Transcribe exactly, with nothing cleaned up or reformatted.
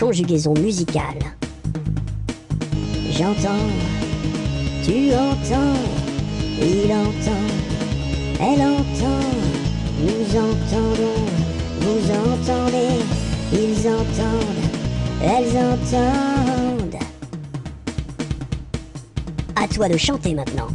conjugaison musicale. J'entends, tu entends, il entend, elle entend, nous entendons, vous entendez, ils entendent, elles entendent. À toi de chanter maintenant.